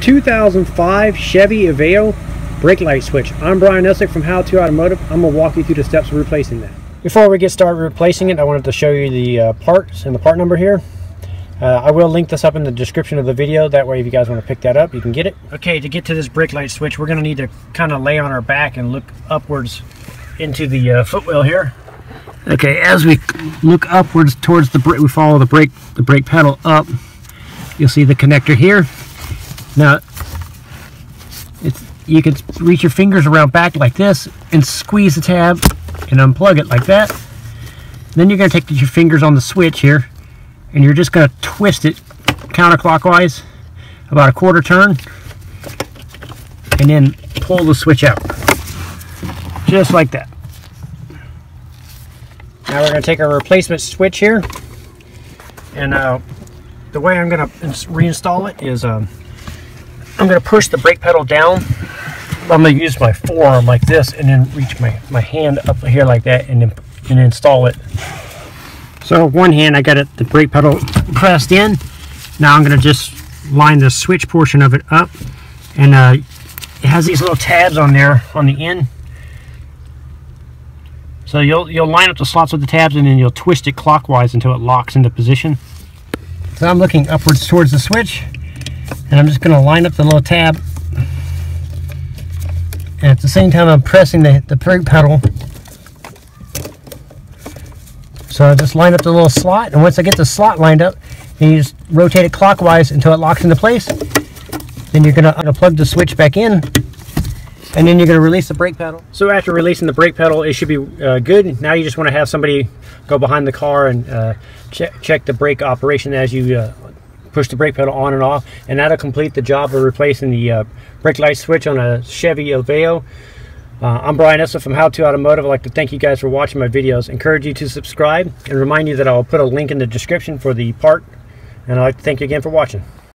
2005 Chevy Aveo brake light switch. I'm Brian Eslick from How To Automotive. I'm going to walk you through the steps of replacing that. Before we get started replacing it, I wanted to show you the parts and the part number here. I will link this up in the description of the video. That way if you guys want to pick that up, you can get it. Okay, to get to this brake light switch, we're going to need to kind of lay on our back and look upwards into the footwell here. Okay, as we look upwards towards the brake, we follow the brake pedal up. You'll see the connector here. Now, you can reach your fingers around back like this and squeeze the tab and unplug it like that. Then you're going to take your fingers on the switch here, and you're just going to twist it counterclockwise about a quarter turn and then pull the switch out just like that. Now we're going to take our replacement switch here, and the way I'm going to reinstall it is I'm going to push the brake pedal down. I'm going to use my forearm like this and then reach my hand up here like that and install it. So one hand I got the brake pedal pressed in. Now I'm going to just line the switch portion of it up, and it has these little tabs on there on the end. So you'll line up the slots with the tabs, and then you'll twist it clockwise until it locks into position. So I'm looking upwards towards the switch, and I'm just going to line up the little tab, and at the same time I'm pressing the brake pedal. So I just line up the little slot, and once I get the slot lined up, then you just rotate it clockwise until it locks into place. Then you're going to unplug the switch back in, and then you're going to release the brake pedal. So after releasing the brake pedal, it should be good. Now you just want to have somebody go behind the car and check the brake operation as you push the brake pedal on and off, and that'll complete the job of replacing the brake light switch on a Chevy Aveo. I'm Brian Eslick from How To Automotive. I'd like to thank you guys for watching my videos. Encourage you to subscribe, and remind you that I'll put a link in the description for the part. And I'd like to thank you again for watching.